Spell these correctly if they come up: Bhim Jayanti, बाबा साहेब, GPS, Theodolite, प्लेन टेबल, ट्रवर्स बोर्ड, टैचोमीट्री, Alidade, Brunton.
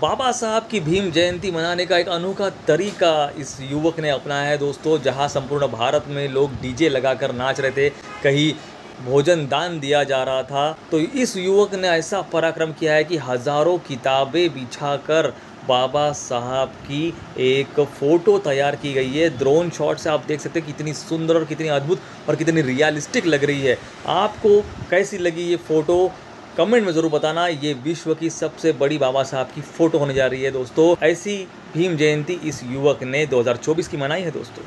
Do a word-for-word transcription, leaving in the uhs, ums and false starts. बाबा साहब की भीम जयंती मनाने का एक अनोखा तरीका इस युवक ने अपनाया है दोस्तों। जहां संपूर्ण भारत में लोग डीजे लगाकर नाच रहे थे, कहीं भोजन दान दिया जा रहा था, तो इस युवक ने ऐसा पराक्रम किया है कि हज़ारों किताबें बिछाकर बाबा साहब की एक फ़ोटो तैयार की गई है। ड्रोन शॉट से आप देख सकते हैं कितनी सुंदर और कितनी अद्भुत और कितनी रियलिस्टिक लग रही है। आपको कैसी लगी ये फ़ोटो कमेंट में ज़रूर बताना। ये विश्व की सबसे बड़ी बाबा साहब की फ़ोटो होने जा रही है दोस्तों। ऐसी भीम जयंती इस युवक ने दो हज़ार चौबीस की मनाई है दोस्तों।